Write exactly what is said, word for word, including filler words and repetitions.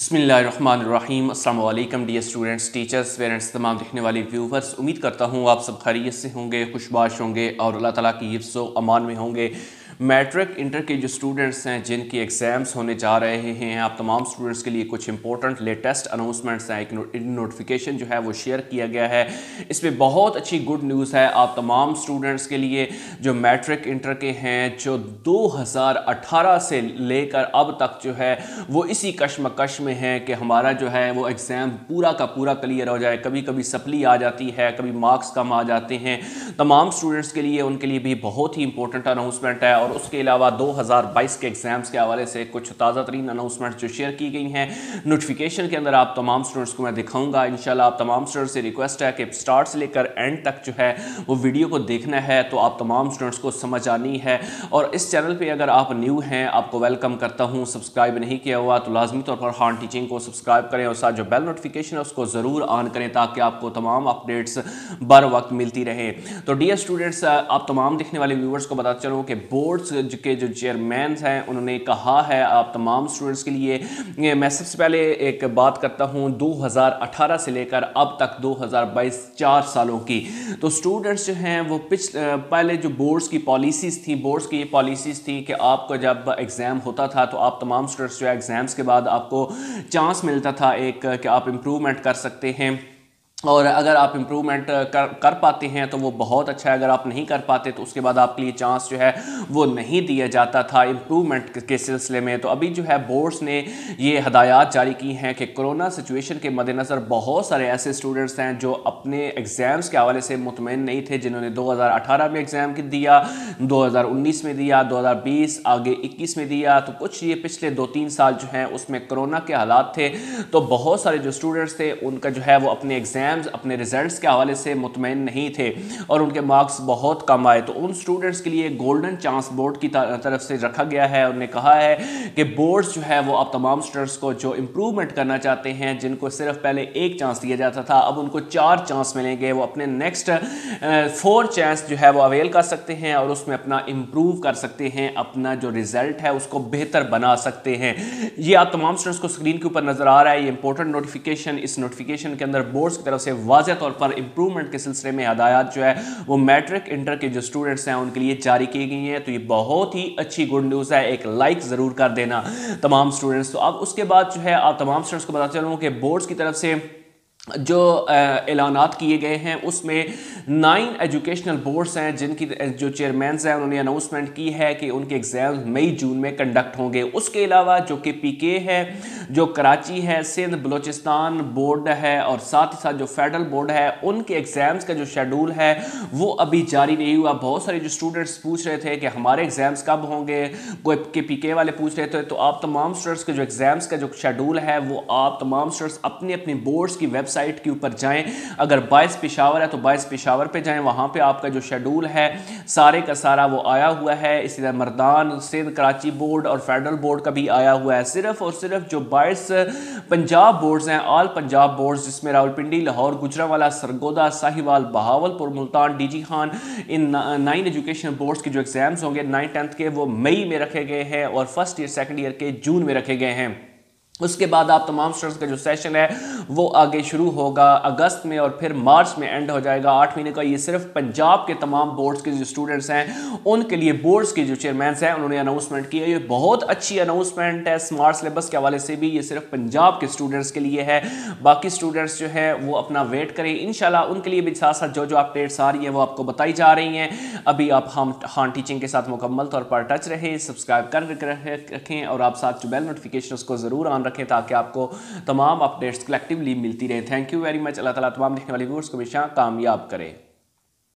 बिस्मिल्लाहिर्रहमानिर्रहीम अस्सलाम वालेकुम डियर स्टूडेंट्स, टीचर्स, पेरेंट्स, तमाम देखने वाले व्यूवर्स, उम्मीद करता हूँ आप सब खैरियत से होंगे, खुशबाश होंगे और अल्लाह ताला की हिफ्ज़ व अमान में होंगे। मैट्रिक इंटर के जो स्टूडेंट्स हैं जिनके एग्ज़ाम्स होने जा रहे हैं, आप तमाम स्टूडेंट्स के लिए कुछ इंपॉर्टेंट लेटेस्ट अनाउंसमेंट्स हैं, एक नो, नोटिफिकेशन जो है वो शेयर किया गया है। इस पर बहुत अच्छी गुड न्यूज़ है आप तमाम स्टूडेंट्स के लिए जो मैट्रिक इंटर के हैं, जो दो हज़ार अठारह से लेकर अब तक जो है वो इसी कशमकश में है कि हमारा जो है वो एग्ज़ाम पूरा का पूरा क्लियर हो जाए। कभी कभी सप्ली आ जाती है, कभी मार्क्स कम आ जाते हैं। तमाम स्टूडेंट्स के लिए उनके लिए भी बहुत ही इंपॉर्टेंट अनाउंसमेंट है। और उसके अलावा दो हज़ार बाईस के एग्जाम्स के हवाले से कुछ ताज़ा तरीन अनाउंसमेंट्स जो शेयर की गई हैं नोटिफिकेशन के अंदर आप तमाम स्टूडेंट्स को मैं दिखाऊंगा इंशाल्लाह। आप तमाम स्टूडेंट्स से रिक्वेस्ट है कि स्टार्ट से लेकर एंड तक जो है वो वीडियो को देखना है, तो आप तमाम स्टूडेंट्स को समझ आनी है। और इस चैनल पर अगर आप न्यू हैं, आपको वेलकम करता हूँ। सब्सक्राइब नहीं किया हुआ तो लाजमी तौर पर खान टीचिंग को सब्सक्राइब करें और साथ जो बेल नोटिफिकेशन है उसको ज़रूर ऑन करें ताकि आपको तमाम अपडेट्स बर वक्त मिलती रहें। तो डियर स्टूडेंट्स, आप तमाम देखने वाले व्यूवर्स को बताते चलूँ कि बोर्ड के जो चेयरमैन हैं उन्होंने कहा है आप तमाम स्टूडेंट्स के लिए। मैं सबसे पहले एक बात करता हूं दो हज़ार अठारह से लेकर अब तक दो हज़ार बाईस चार सालों की। तो स्टूडेंट्स जो हैं वो पिछ पहले जो बोर्ड्स की पॉलिसीज़ थी, बोर्ड्स की ये पॉलिसीज़ थी कि आपको जब एग्ज़ाम होता था तो आप तमाम स्टूडेंट्स जो है एग्ज़ाम्स के बाद आपको चांस मिलता था एक कि आप इम्प्रूवमेंट कर सकते हैं, और अगर आप इम्प्रूवमेंट कर कर पाते हैं तो वो बहुत अच्छा है। अगर आप नहीं कर पाते तो उसके बाद आपके लिए चांस जो है वो नहीं दिया जाता था इम्प्रूवमेंट के सिलसिले में। तो अभी जो है बोर्ड्स ने ये हदायत जारी की हैं कि कोरोना सिचुएशन के मद्देनज़र बहुत सारे ऐसे स्टूडेंट्स हैं जो अपने एग्ज़ाम्स के हवाले से मुतमईन नहीं थे, जिन्होंने दो हज़ार अठारह में एग्ज़ाम दिया, दो हज़ार उन्नीस में दिया, दो हज़ार बीस, आगे इक्कीस में दिया। तो कुछ ये पिछले दो तीन साल जो हैं उसमें कोरोना के हालात थे, तो बहुत सारे जो स्टूडेंट्स थे उनका जो है वो अपने एग्ज़ाम अपने रिजल्ट्स के हवाले से मुतमईन नहीं थे और उनके मार्क्स बहुत कम आए। तो उन स्टूडेंट्स के लिए गोल्डन चांस बोर्ड की तरफ से रखा गया है। उन्होंने कहा है कि बोर्ड्स जो है वो आप तमाम स्टूडेंट्स को जो इम्प्रूवमेंट करना चाहते हैं, जिनको सिर्फ पहले एक चांस दिया जाता था, अब उनको चार चांस मिलेंगे। वो अपने नेक्स्ट फोर चांस जो है वो अवेल कर सकते हैं और उसमें अपना इम्प्रूव कर सकते हैं, अपना जो रिजल्ट है उसको बेहतर बना सकते हैं। ये आप तमाम स्टूडेंट्स को स्क्रीन के ऊपर नजर आ रहा है, ये इंपॉर्टेंट नोटिफिकेशन। इस नोटिफिकेशन के अंदर बोर्ड्स की तरफ से वाज़े तौर पर इंप्रूवमेंट के सिलसिले में हदायत जो है वो मैट्रिक इंटर के जो स्टूडेंट्स हैं उनके लिए जारी की गई हैं। तो ये बहुत ही अच्छी गुड न्यूज़ है, एक लाइक ज़रूर कर देना तमाम स्टूडेंट्स। तो अब उसके बाद जो है आप तमाम स्टूडेंट्स को बताते चलूँ कि बोर्ड्स की तरफ से जो ऐलानात किए गए हैं उसमें नाइन एजुकेशनल बोर्ड्स हैं जिनकी जो चेयरमैन हैं उन्होंने अनाउंसमेंट की है कि उनके एग्ज़ाम मई जून में कंडक्ट होंगे। उसके अलावा जो कि पी के है, जो कराची है, सिंध बलूचिस्तान बोर्ड है और साथ ही साथ जो फेडरल बोर्ड है, उनके एग्ज़ाम्स का जो शेड्यूल है वो अभी जारी नहीं हुआ। बहुत सारे जो स्टूडेंट्स पूछ रहे थे कि हमारे एग्ज़ाम्स कब होंगे, कोई के पी के वाले पूछ रहे थे, तो आप तमाम स्टूडेंट्स के जो एग्ज़ाम्स का जो शेड्यूल है वो आप तमाम स्टूडेंट्स अपने अपने बोर्ड्स की वेबसाइट साइट के ऊपर जाएं। अगर बाइस पेशावर है तो बाइस पेशावर पे जाएं, वहाँ पे आपका जो शेड्यूल है सारे का सारा वो आया हुआ है। इसी तरह मर्दान, सिंध, कराची बोर्ड और फेडरल बोर्ड का भी आया हुआ है। सिर्फ और सिर्फ जो बाइस पंजाब बोर्ड्स हैं, ऑल पंजाब बोर्ड्स, जिसमें रावलपिंडी, लाहौर, गुजरांवाला, सरगोधा, साहिवाल, बहावलपुर, मुल्तान, डीजी खान, इन नाइन एजुकेशन बोर्ड्स के जो एग्जाम्स होंगे नाइन टेंथ के वो मई में रखे गए हैं और फर्स्ट ईयर सेकेंड ईयर के जून में रखे गए हैं। उसके बाद आप तमाम स्टूडेंट्स का जो सेशन है वो आगे शुरू होगा अगस्त में और फिर मार्च में एंड हो जाएगा, आठ महीने का। ये सिर्फ पंजाब के तमाम बोर्ड्स के जो स्टूडेंट्स हैं उनके लिए बोर्ड्स के जो चेयरमैन्स हैं उन्होंने अनाउंसमेंट की है। ये बहुत अच्छी अनाउंसमेंट है स्मार्ट सिलेबस के हवाले से भी। ये सिर्फ पंजाब के स्टूडेंट्स के लिए है, बाकी स्टूडेंट्स जो है वो अपना वेट करें इंशाल्लाह। उनके लिए भी साथ साथ जो जो अपडेट्स आ रही हैं वो आपको बताई जा रही हैं। अभी आप हम खान टीचिंग के साथ मुकम्मल तौर पर टच रहें, सब्सक्राइब कर रखें और आप साथ जो बेल नोटिफिकेशन उसको ज़रूर ऑन रखें ताकि आपको तमाम अपडेट्स कलेक्टिवली मिलती रहे। Thank you very much. अल्लाह ताला तमाम देखने वाले व्यूअर्स को हमेशा कामयाब करे।